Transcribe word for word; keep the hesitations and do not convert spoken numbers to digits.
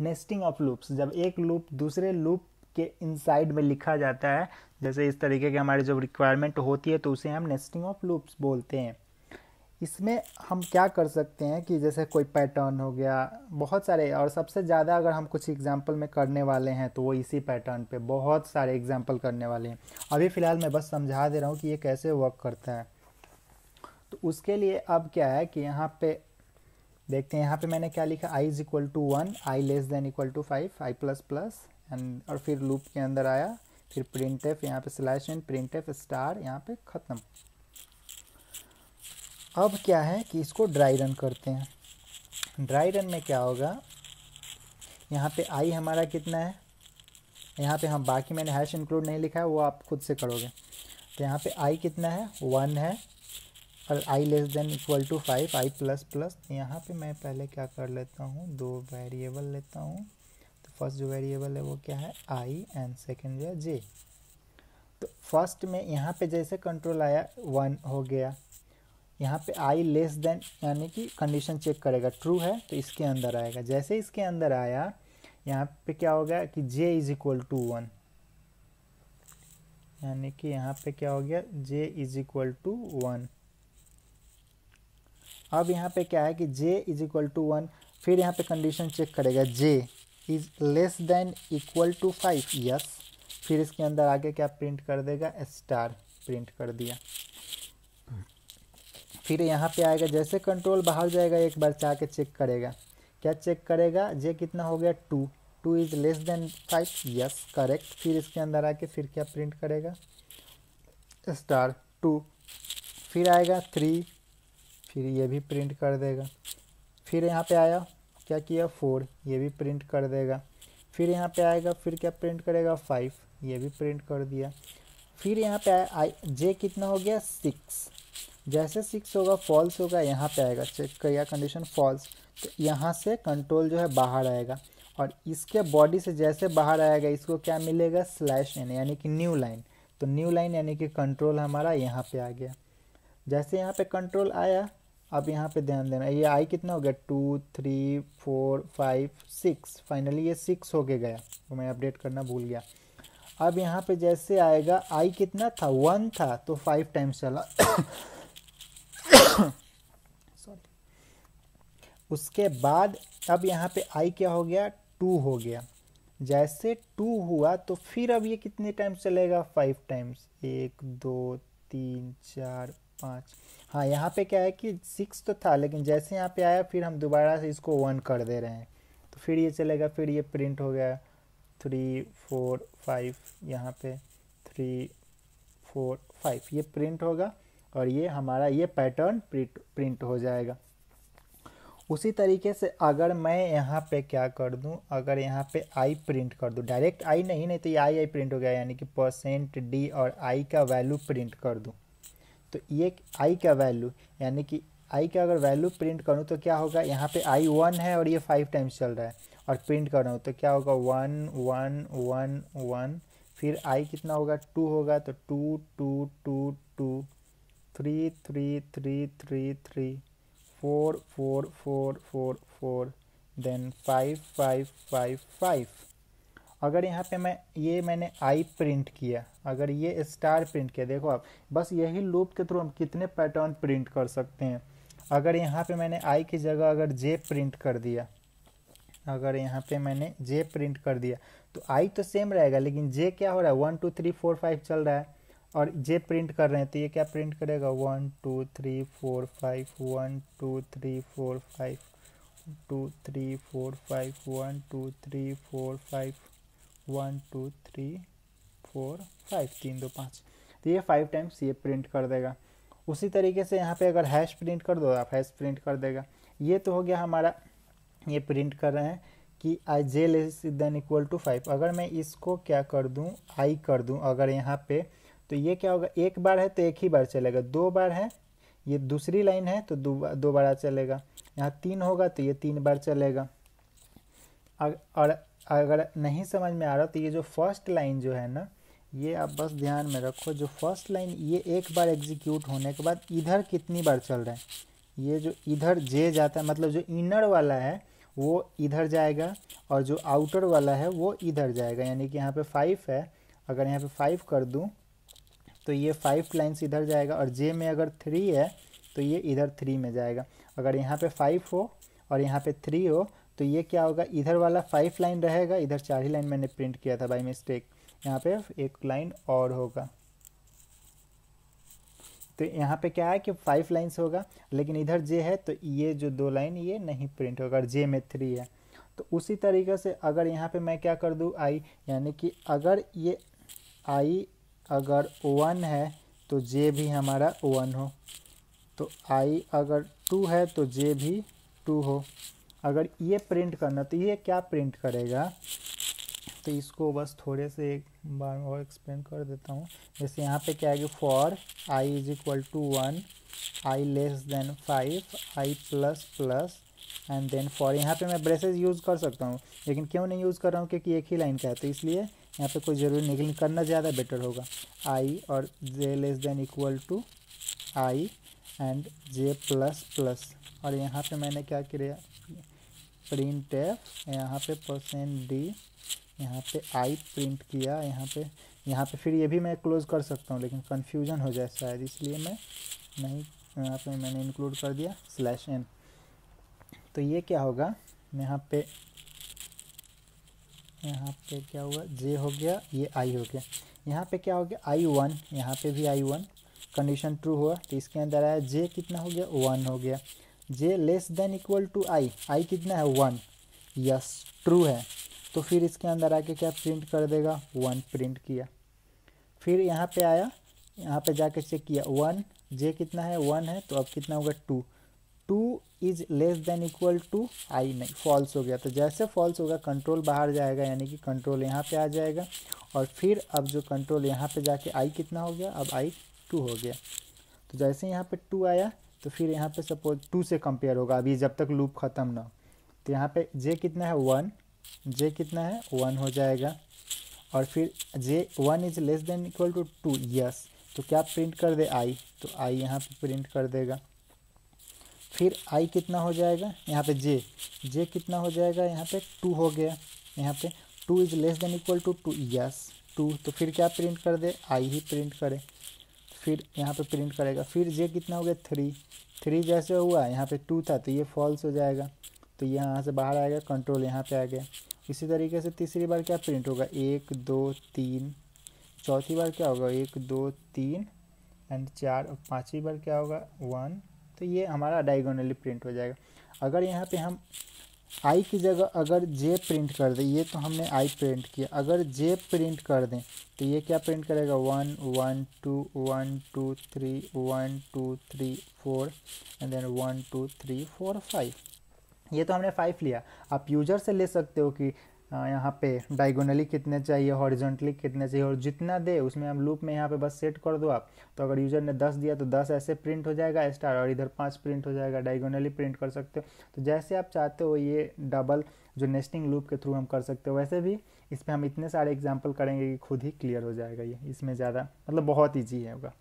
Nesting of loops, जब एक loop दूसरे लूप के इनसाइड में लिखा जाता है, जैसे इस तरीके के हमारी जो रिक्वायरमेंट होती है तो उसे हम नेस्टिंग ऑफ लूप्स बोलते हैं। इसमें हम क्या कर सकते हैं कि जैसे कोई पैटर्न हो गया, बहुत सारे, और सबसे ज़्यादा अगर हम कुछ एग्जांपल में करने वाले हैं तो वो इसी पैटर्न पे बहुत सारे एग्जांपल करने वाले हैं। अभी फ़िलहाल मैं बस समझा दे रहा हूँ कि ये कैसे वर्क करता है। तो उसके लिए अब क्या है कि यहाँ पे देखते हैं, यहाँ पे मैंने क्या लिखा, आई is equal to one, I less than equal to five, I plus plus and, और फिर लूप के अंदर आया, फिर प्रिंट एफ, यहाँ पे slash and print F star, यहाँ पे ख़त्म। अब क्या है कि इसको ड्राई रन करते हैं। ड्राई रन में क्या होगा, यहाँ पे आई हमारा कितना है, यहाँ पे हम, बाकी मैंने हैश इंक्लूड नहीं लिखा है, वो आप खुद से करोगे। तो यहाँ पे आई कितना है, वन है, और आई less than equal to five, I plus plus, यहाँ पे मैं पहले क्या कर लेता हूँ, दो वेरिएबल लेता हूँ। तो फर्स्ट जो वेरिएबल है वो क्या है, आई, एंड सेकेंड जो है जे। तो फर्स्ट में यहाँ पे जैसे कंट्रोल आया वन हो गया, यहाँ पे आई लेस देन यानी कि कंडीशन चेक करेगा, ट्रू है तो इसके अंदर आएगा। जैसे इसके अंदर आया, यहाँ पे क्या होगा कि J is equal to one, यानी कि यहाँ पे क्या हो गया, J is equal to one. अब यहाँ पे क्या है कि J is equal to one, फिर यहाँ पे कंडीशन चेक करेगा, जे is less than equal to five, yes, फिर इसके अंदर आगे क्या प्रिंट कर देगा, स्टार प्रिंट कर दिया। फिर यहाँ पे आएगा, जैसे कंट्रोल बाहर जाएगा एक बार चाह के चेक करेगा, क्या चेक करेगा, जे कितना हो गया, two, two is less than five, yes correct, फिर इसके अंदर आके फिर क्या प्रिंट करेगा, स्टार टू। फिर आएगा थ्री, फिर ये भी प्रिंट कर देगा। फिर यहाँ पे आया, क्या किया, फोर, ये भी प्रिंट कर देगा। फिर यहाँ पे आएगा, फिर क्या प्रिंट करेगा, फाइव, ये भी प्रिंट कर दिया। फिर यहाँ पे आया, आई जे कितना हो गया, सिक्स, जैसे सिक्स होगा, फॉल्स होगा, यहाँ पे आएगा, चेक करिएगा कंडीशन फॉल्स, तो यहाँ से कंट्रोल जो है बाहर आएगा, और इसके बॉडी से जैसे बाहर आएगा इसको क्या मिलेगा, स्लैश एन, यानी कि न्यू लाइन। तो न्यू लाइन यानी कि कंट्रोल हमारा यहाँ पे आ गया। जैसे यहाँ पे कंट्रोल आया, अब यहाँ पे ध्यान देना, ये आई कितना हो गया, two, three, four, five, six, finally ये सिक्स होके गया, तो मैं अपडेट करना भूल गया। अब यहाँ पर जैसे आएगा, आई कितना था, वन था, तो फाइव टाइम्स चला सॉरी उसके बाद अब यहाँ पे आई क्या हो गया, टू हो गया। जैसे टू हुआ तो फिर अब ये कितने टाइम्स चलेगा, फाइव टाइम्स, एक, दो, तीन, चार, पाँच। हाँ, यहाँ पे क्या है कि सिक्स तो था, लेकिन जैसे यहाँ पे आया फिर हम दोबारा से इसको वन कर दे रहे हैं, तो फिर ये चलेगा, फिर ये प्रिंट हो गया, थ्री, फोर, फाइव, यहाँ पे थ्री, फोर, फाइव, ये प्रिंट होगा, और ये हमारा ये पैटर्न प्रिंट प्रिंट हो जाएगा। उसी तरीके से अगर मैं यहाँ पे क्या कर दूँ, अगर यहाँ पे आई प्रिंट कर दूँ, डायरेक्ट आई नहीं, नहीं तो ये आई आई प्रिंट हो गया, यानी कि परसेंट डी और आई का वैल्यू प्रिंट कर दूँ, तो ये आई का वैल्यू, यानी कि आई का अगर वैल्यू प्रिंट करूँ तो क्या होगा, यहाँ पे आई वन है और ये फाइव टाइम्स चल रहा है, और प्रिंट कर रहा हूँ तो क्या होगा, वन, वन, वन, वन, फिर आई कितना होगा, टू होगा, तो two, two, two, two, three, three, three, three, three, four, four, four, four, four, then five, five, five, five. अगर यहाँ पे मैं ये मैंने आई प्रिंट किया, अगर ये स्टार प्रिंट किया, देखो आप बस यही लूप के थ्रू हम कितने पैटर्न प्रिंट कर सकते हैं। अगर यहाँ पे मैंने आई की जगह अगर जे प्रिंट कर दिया, अगर यहाँ पे मैंने जे प्रिंट कर दिया तो आई तो सेम रहेगा, लेकिन जे क्या हो रहा है, one, two, three, four, five चल रहा है, और जे प्रिंट कर रहे हैं, तो ये क्या प्रिंट करेगा, one, two, three, four, five, one, two, three, four, five, two, three, four, five, one, two, three, four, five, one, two, three, four, five, तीन, दो, पाँच, तो ये फाइव टाइम्स ये प्रिंट कर देगा। उसी तरीके से यहाँ पे अगर हैश प्रिंट कर दो आप, हैश प्रिंट कर देगा। ये तो हो गया हमारा, ये प्रिंट कर रहे हैं कि i j less than equal to five. अगर मैं इसको क्या कर दूँ, आई कर दूँ, अगर यहाँ पे, तो ये क्या होगा, एक बार है तो एक ही बार चलेगा, दो बार है, ये दूसरी लाइन है तो दो दो बार चलेगा, यहाँ तीन होगा तो ये तीन बार चलेगा। और अगर नहीं समझ में आ रहा तो ये जो फर्स्ट लाइन जो है ना, ये आप बस ध्यान में रखो, जो फर्स्ट लाइन ये एक बार एग्जीक्यूट होने के बाद इधर कितनी बार चल रहा है, ये जो इधर जे जाता है, मतलब जो इनर वाला है वो इधर जाएगा और जो आउटर वाला है वो इधर जाएगा, यानी कि यहाँ पे फाइव है, अगर यहाँ पे फाइव कर दूँ तो ये फाइव लाइन्स इधर जाएगा, और जे में अगर थ्री है तो ये इधर थ्री में जाएगा। अगर यहाँ पे फाइव हो और यहाँ पे थ्री हो तो ये क्या होगा, इधर वाला फाइव लाइन रहेगा, इधर चार ही लाइन मैंने प्रिंट किया था बाई मिस्टेक, यहाँ पे एक लाइन और होगा। तो यहाँ पे क्या है कि फाइव लाइन्स होगा, लेकिन इधर जे है तो ये जो दो लाइन ये नहीं प्रिंट होगा, अगर जे में थ्री है। तो उसी तरीके से अगर यहाँ पे मैं क्या कर दूँ, आई, यानी कि अगर ये आई अगर वन है तो जे भी हमारा वन हो, तो आई अगर टू है तो जे भी टू हो। अगर ये प्रिंट करना तो ये क्या प्रिंट करेगा, तो इसको बस थोड़े से एक बार और एक्सप्लेन कर देता हूँ। जैसे यहाँ पे क्या है कि for i is equal to one, I less than five, I plus plus and then for, यहाँ पे मैं ब्रेसेज यूज़ कर सकता हूँ, लेकिन क्यों नहीं यूज़ कर रहा हूँ, क्योंकि एक ही लाइन का है, तो इसलिए यहाँ पे कोई ज़रूरी नहीं, लेकिन करना ज़्यादा बेटर होगा। आई और j less than equal to i and j plus plus, और यहाँ पे मैंने क्या किया, प्रिंट एफ, यहाँ पे परसेंट डी, यहाँ पे आई प्रिंट किया, यहाँ पे यहाँ पे फिर ये भी मैं क्लोज़ कर सकता हूँ, लेकिन कन्फ्यूजन हो जाए शायद, इसलिए मैं नहीं, यहाँ पे मैंने इंक्लूड कर दिया स्लैश एन। तो ये क्या होगा, यहाँ पे यहाँ पे क्या हुआ, जे हो गया, ये आई हो गया, यहाँ पे क्या हो गया, आई वन, यहाँ पे भी आई वन, कंडीशन ट्रू हुआ तो इसके अंदर आया जे कितना हो गया, वन हो गया। J less than equal to i, i कितना है, वन, यस ट्रू है, तो फिर इसके अंदर आके क्या प्रिंट कर देगा, वन प्रिंट किया। फिर यहाँ पे आया, यहाँ पे जाके चेक किया, वन, जे कितना है, वन है, तो अब कितना होगा, two, two is less than equal to i, नहीं फॉल्स हो गया। तो जैसे फॉल्स होगा कंट्रोल बाहर जाएगा, यानी कि कंट्रोल यहाँ पे आ जाएगा, और फिर अब जो कंट्रोल यहाँ पे जाके आई कितना हो गया, अब आई टू हो गया। तो जैसे यहाँ पे टू आया तो फिर यहाँ पे सपोज टू से कंपेयर होगा, अभी जब तक लूप ख़त्म ना हो। तो यहाँ पे जे कितना है, वन, जे कितना है, वन हो जाएगा, और फिर j one is less than equal to two, yes, तो क्या प्रिंट कर दे, आई, तो आई यहाँ पे प्रिंट कर देगा। फिर आई कितना हो जाएगा, यहाँ पे जे, जे कितना हो जाएगा, यहाँ पे टू हो गया, यहाँ पे two is less than equal to two, yes two, तो फिर क्या प्रिंट कर दे, आई ही प्रिंट करे, फिर यहाँ पे प्रिंट करेगा। फिर जे कितना हो गया, थ्री, थ्री जैसे हुआ, यहाँ पे टू था तो ये फॉल्स हो जाएगा, तो यहाँ से बाहर आएगा, कंट्रोल यहाँ पे आ गया। इसी तरीके से तीसरी बार क्या प्रिंट होगा, एक, दो, तीन, चौथी बार क्या होगा, एक, दो, तीन एंड चार, और पाँचवीं बार क्या होगा, वन, तो ये हमारा डायगोनली प्रिंट हो जाएगा। अगर यहाँ पे हम आई की जगह अगर जे प्रिंट कर दें, ये तो हमने आई प्रिंट किया, अगर जे प्रिंट कर दें तो ये क्या प्रिंट करेगा, one, one, two, one, two, three, one, two, three, four and then one, two, three, four, five. ये तो हमने फाइव लिया, आप यूजर से ले सकते हो कि यहाँ पे डायगोनली कितने चाहिए, हॉरिजॉन्टली कितने चाहिए, और जितना दे उसमें हम लूप में यहाँ पे बस सेट कर दो आप। तो अगर यूज़र ने दस दिया तो दस ऐसे प्रिंट हो जाएगा स्टार, और इधर पाँच प्रिंट हो जाएगा, डायगोनली प्रिंट कर सकते हो। तो जैसे आप चाहते हो, ये डबल जो नेस्टिंग लूप के थ्रू हम कर सकते हो, वैसे भी इस पर हम इतने सारे एग्जाम्पल करेंगे कि खुद ही क्लियर हो जाएगा, ये इसमें ज़्यादा मतलब बहुत ईजी है होगा।